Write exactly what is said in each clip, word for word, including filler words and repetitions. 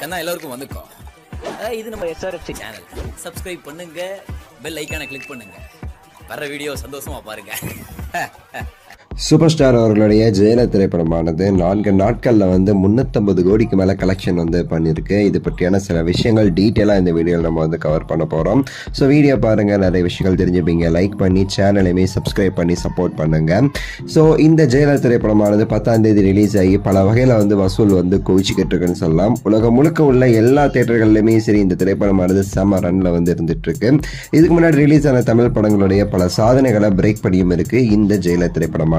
கண்ணா எல்லாருக்கும் வந்துக்கோ. இது நம்ம எஸ்ஆர்எஃப்சி சேனல். சப்ஸ்கிரைப் பண்ணுங்க, பெல் ஐக்கானை கிளிக் பண்ணுங்க. வர வீடியோ சந்தோஷமா பாருங்க. சூப்பர் ஸ்டார் அவர்களுடைய ஜெயிலர் திரைப்படமானது நான்கு நாட்களில் வந்து முந்நூற்றம்பது கோடிக்கு மேலே கலெக்ஷன் வந்து பண்ணியிருக்கு. இது பற்றியான சில விஷயங்கள் டீட்டெயிலாக இந்த வீடியோவில் நம்ம வந்து கவர் பண்ண போகிறோம். ஸோ வீடியோ பாருங்கள், நிறைய விஷயங்கள் தெரிஞ்சுப்பீங்க. லைக் பண்ணி சேனலையுமே சப்ஸ்கிரைப் பண்ணி சப்போர்ட் பண்ணுங்கள். ஸோ இந்த ஜெயிலர் திரைப்படமானது பத்தாம் தேதி ரிலீஸ் ஆகி பல வகையில் வந்து வசூல் வந்து குவிச்சிக்கிட்டு இருக்குன்னு சொல்லலாம். உலகம் முழுக்க உள்ள எல்லா தேட்டர்கள்லையுமே சரி இந்த திரைப்படமானது செம ரன்னில் வந்து இருந்துகிட்ருக்கு. இதுக்கு முன்னாடி ரிலீஸ் ஆன தமிழ் படங்களுடைய பல சாதனைகளை பிரேக் பண்ணியும் இருக்குது இந்த ஜெயிலர் திரைப்படமான.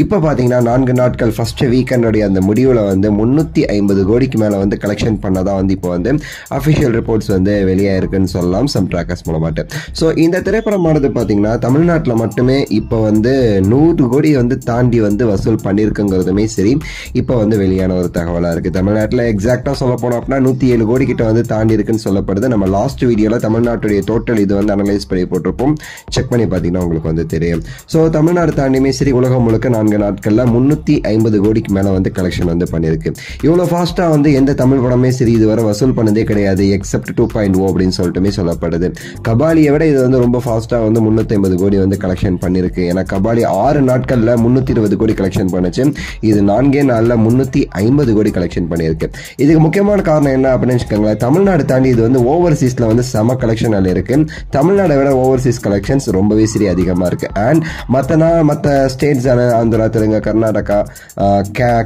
இப்போ பாத்தீங்கன்னா நான்கு நாட்கள் ஃபர்ஸ்ட் வீக்கெண்டோடைய அந்த முடிவில் வந்து முன்னூற்றி ஐம்பது கோடிக்கு மேலே வந்து கலெக்ஷன் பண்ணதான் வந்து இப்போ வந்து அஃபிஷியல் ரிப்போர்ட்ஸ் வந்து வெளியாயிருக்குன்னு சொல்லலாம் சம் ட்ராக்கர்ஸ் மூலமாட்டு. ஸோ இந்த திரைப்படமானது பார்த்தீங்கன்னா தமிழ்நாட்டில் மட்டுமே இப்போ வந்து நூறு கோடி வந்து தாண்டி வந்து வசூல் பண்ணியிருக்குங்கிறதுமே சரி இப்போ வந்து வெளியான ஒரு தகவலாக இருக்குது. தமிழ்நாட்டில் எக்ஸாக்டாக சொல்ல போனோம் அப்படின்னா நூற்றி ஏழு கோடி கிட்ட வந்து தாண்டி இருக்குன்னு சொல்லப்படுது. நம்ம லாஸ்ட் வீடியோவில் தமிழ்நாட்டுடைய டோட்டல் இது வந்து அனலைஸ் பண்ணி போட்டிருப்போம், செக் பண்ணி பார்த்தீங்கன்னா உங்களுக்கு வந்து தெரியும். ஸோ தமிழ்நாடு தாண்டியுமே சரி உலகம் முழுக்க நான்கு நாட்களில் முன்னூற்றி ஐம்பது கோடிக்கு மேலே வந்து கலெக்ஷன் வந்து பண்ணியிருக்கு. இவ்வளோ ஃபாஸ்ட்டாக வந்து எந்த தமிழ் படமே சரி இதுவரை வசூல் பண்ணதே கிடையாது, எக்ஸப்ட் டூ பாயிண்ட் ஓ அப்படின்னு சொல்லிட்டுமே சொல்லப்படுது. கபாலியை விட இது வந்து ரொம்ப ஃபாஸ்ட்டாக வந்து முந்நூற்றி ஐம்பது கோடி வந்து கலெக்ஷன் பண்ணியிருக்கு. ஏன்னா கபாலி ஆறு நாட்களில் முந்நூற்றி இருபது கோடி கலெக்ஷன் பண்ணிச்சு, இது நான்கே நாளில் முந்நூற்றி ஐம்பது கோடி கலெக்ஷன் பண்ணியிருக்கு. இதுக்கு முக்கியமான காரணம் என்ன அப்படின்னு வச்சுக்கோங்களேன், தமிழ்நாடு தாண்டி இது வந்து ஓவர்சீஸில் வந்து செம கலெக்ஷன் அதில் இருக்குது. தமிழ்நாடை விட ஓவர்சீஸ் கலெக்ஷன்ஸ் ரொம்பவே சரி அதிகமாக இருக்குது. அண்ட் மற்ற நான் மற்ற ஸ்டேட் ஆந்திரா, தெலுங்கு, கர்நாடகா,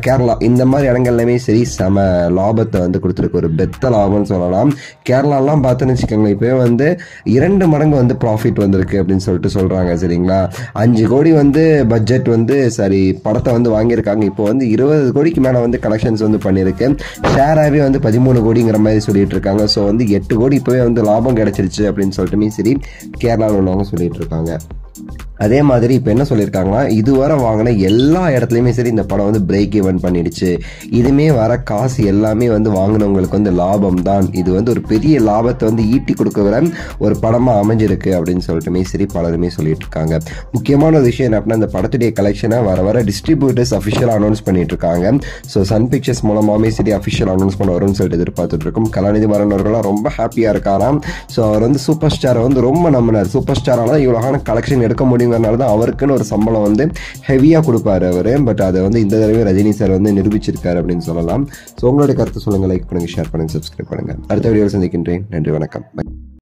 கேரளா இந்த மாதிரி இடங்கள்லையுமே சரி செம லாபத்தை வந்து கொடுத்துருக்கு, ஒரு பெத்த லாபம்னு சொல்லலாம். கேரளாலாம் பார்த்துன்னு வச்சுக்கோங்களேன் இப்போ வந்து இரண்டு மடங்கு வந்து ப்ராஃபிட் வந்திருக்கு அப்படின்னு சொல்லிட்டு சொல்கிறாங்க. சரிங்களா, அஞ்சு கோடி வந்து பட்ஜெட் வந்து சாரி படத்தை வந்து வாங்கியிருக்காங்க, இப்போ வந்து இருபது கோடிக்கு மேலே வந்து கலெக்ஷன்ஸ் வந்து பண்ணியிருக்கு. ஷேராகவே வந்து பதிமூணு கோடிங்கிற மாதிரி சொல்லிட்டு இருக்காங்க. ஸோ வந்து எட்டு கோடி இப்போவே வந்து லாபம் கிடைச்சிருச்சு அப்படின்னு சொல்லிட்டுமே சரி கேரளாவில் உள்ளவங்க சொல்லிட்டு இருக்காங்க. அதே மாதிரி இப்போ என்ன சொல்லியிருக்காங்கன்னா, இதுவரை வாங்கின எல்லா இடத்துலையுமே சரி இந்த படம் வந்து பிரேக் ஈவன் பண்ணிடுச்சு, இதுமே வர காசு எல்லாமே வந்து வாங்கினவங்களுக்கு வந்து லாபம் தான், இது வந்து ஒரு பெரிய லாபத்தை வந்து ஈட்டி கொடுக்குற ஒரு படமாக அமைஞ்சிருக்கு அப்படின்னு சொல்லிட்டுமே சரி பலருமே சொல்லிட்டு இருக்காங்க. முக்கியமான ஒரு விஷயம் என்ன அப்படின்னா, இந்த படத்துடைய கலெக்ஷனை வர வர டிஸ்ட்ரிபியூட்டர்ஸ் அஃபிஷியலாக அனௌன்ஸ் பண்ணிட்டு இருக்காங்க. ஸோ சன் பிக்சர்ஸ் மூலமாகவே சரி அஃபிஷியல் அனௌன்ஸ் பண்ண வரும்னு சொல்லிட்டு எதிர்பார்த்துட்டு இருக்கோம். கலாநிதி மாறன் அவர்களாம் ரொம்ப ஹாப்பியாக இருக்காராம். ஸோ அவர் வந்து சூப்பர் ஸ்டாரை வந்து ரொம்ப நம்பினார், சூப்பர் ஸ்டாரால் தான் இவ்வளோ கலெக்ஷன் எடுக்க முடியும், அவருக்குன்னு ஒரு சம்பளம் வந்து ஹெவியா கொடுப்பாரு அவரு. பட் அதை வந்து இந்த தடவை ரஜினி சார் வந்து நிரூபிச்சிருக்காரு அப்படின்னு சொல்லலாம். சோ உங்களுடைய கருத்து சொல்லுங்க, லைக் பண்ணுங்க, ஷேர் பண்ணுங்க, சப்ஸ்கிரைப் பண்ணுங்க. அடுத்த வீடியோவில் சந்திக்கின்றேன். நன்றி, வணக்கம்.